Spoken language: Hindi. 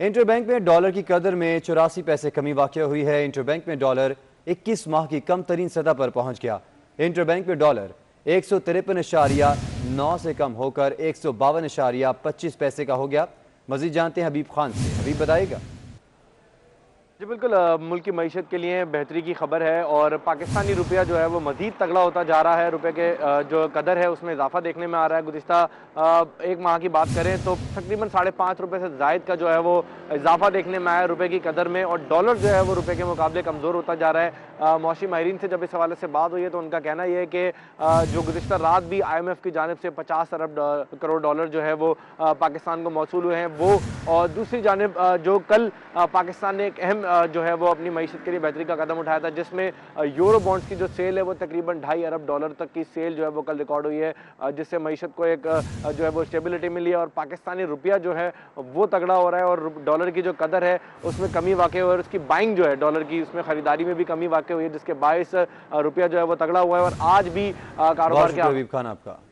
इंटरबैंक में डॉलर की कदर में 84 पैसे कमी वाक़या हुई है। इंटरबैंक में डॉलर 21 माह की कम तरीन सतह पर पहुंच गया। इंटरबैंक में डॉलर 153.9 से कम होकर 152.25 पैसे का हो गया। मज़ीद जानते हैं हबीब खान से। हबीब बताएगा। जी बिल्कुल, मुल्क की मईशत के लिए बेहतरी की खबर है और पाकिस्तानी रुपया जो है वो मज़ीद तगड़ा होता जा रहा है। रुपये के जो कदर है उसमें इजाफा देखने में आ रहा है। गुज़िस्ता एक माह की बात करें तो तकरीबन 5.5 रुपये से ज़ायद का जो है वो इजाफा देखने में आया रुपये की कदर में, और डॉलर जो है वो रुपये के मुकाबले कमज़ोर होता जा रहा है। मौशी माहरीन से जब इस हवाले से बात हुई है तो उनका कहना यह है कि जो गुज़िस्ता रात भी IMF की जानिब से 50 अरब करोड़ डॉलर जो है वो पाकिस्तान को मौसूल हुए हैं वो, और दूसरी जानिब जो कल पाकिस्तान ने एक अहम जो है वो अपनी मईशत के लिए बेहतरी का कदम उठाया था जिसमें यूरो बॉन्ड्स की जो सेल है वो तकरीबन 2.5 अरब डॉलर तक की सेल जो है वो कल रिकॉर्ड हुई है, जिससे मईशत को एक जो है वो स्टेबिलिटी मिली है और पाकिस्तानी रुपया जो है वो तगड़ा हो रहा है और डॉलर की जो कदर है उसमें कमी वाकई हुई और उसकी बाइंग जो है डॉलर की उसमें ख़रीदारी में भी कमी वाकई हुई है, जिसके बायस रुपया जो है वो तगड़ा हुआ है। और आज भी कारोबार के